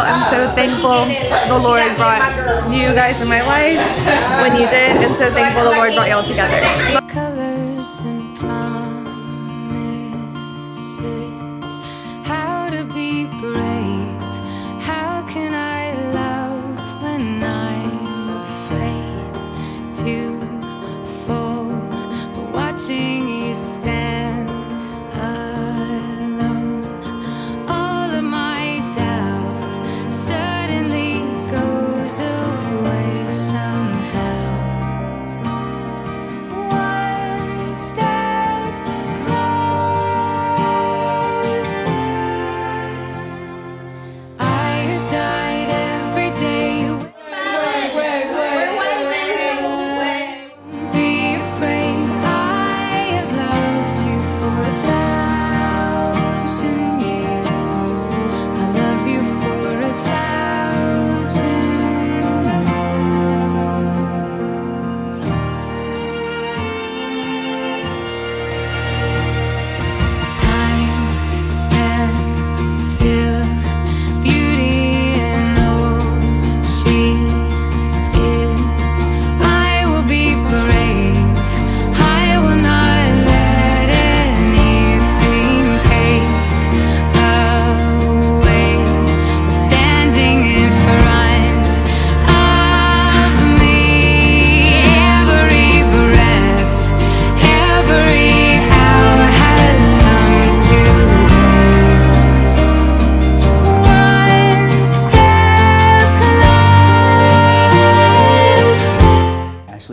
I'm so thankful the Lord brought you guys in my life when you did, and so thankful the Lord brought y'all together. Colors and promises, how to be brave, how can I love when I'm afraid to fall, but watching you stand.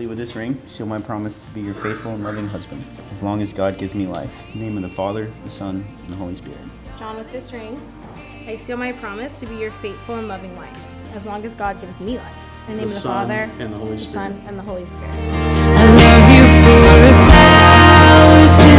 With this ring, seal my promise to be your faithful and loving husband, as long as God gives me life. In the name of the Father, the Son, and the Holy Spirit. John, with this ring, I seal my promise to be your faithful and loving wife, as long as God gives me life. In the name of the Father, and the Holy Spirit. Son, and the Holy Spirit. I love you for a thousand.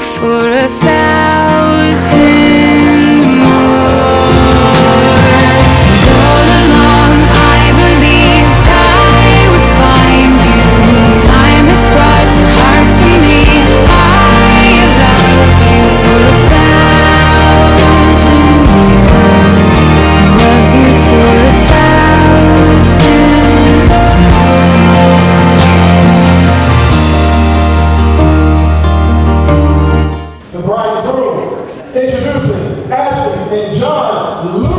For a thousand more, and all along I believed I would find you. Time has brought your heart to me. I have loved you for a thousand years. I love you for a thousand more. Introducing Ashley and John Luna.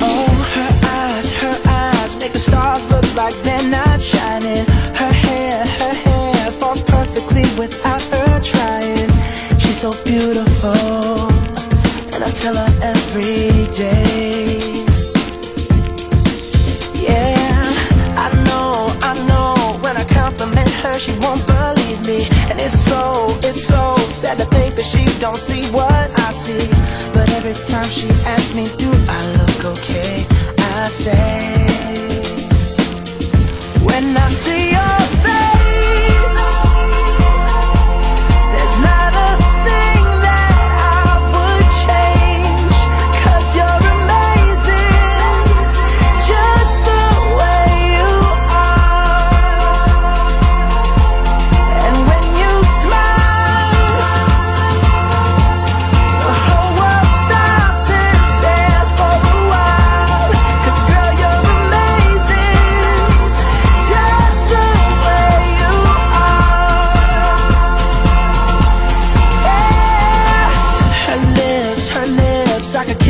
Oh, her eyes make the stars look like they're not shining. Her hair falls perfectly without her trying. She's so beautiful, and I tell her every day. Yeah, I know when I compliment her she won't believe me. And it's so sad to think that she don't see what I see. But every time she asks me, do I look okay, I say, when I see your face,